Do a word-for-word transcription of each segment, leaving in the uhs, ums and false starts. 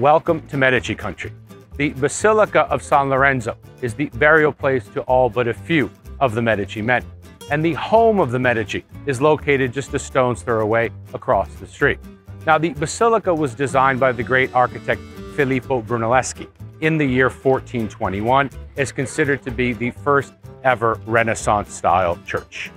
Welcome to Medici country. The Basilica of San Lorenzo is the burial place to all but a few of the Medici men, and the home of the Medici is located just a stone's throw away across the street. Now, the basilica was designed by the great architect Filippo Brunelleschi in the year fourteen twenty-one. It's considered to be the first ever Renaissance-style church.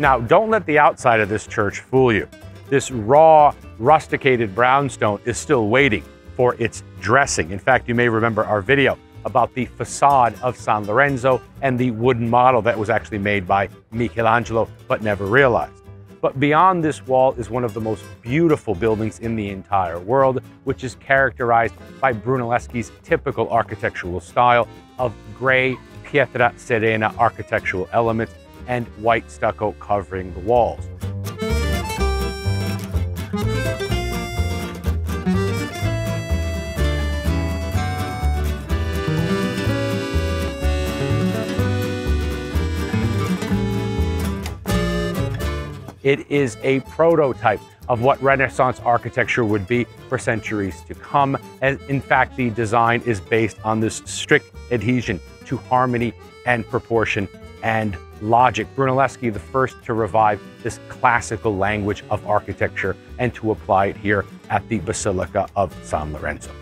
Now, don't let the outside of this church fool you. This raw, rusticated brownstone is still waiting for its dressing. In fact, you may remember our video about the facade of San Lorenzo and the wooden model that was actually made by Michelangelo, but never realized. But beyond this wall is one of the most beautiful buildings in the entire world, which is characterized by Brunelleschi's typical architectural style of gray Pietra Serena architectural elements and white stucco covering the walls. It is a prototype of what Renaissance architecture would be for centuries to come. And in fact, the design is based on this strict adhesion to harmony and proportion and logic. Brunelleschi, the first to revive this classical language of architecture and to apply it here at the Basilica of San Lorenzo.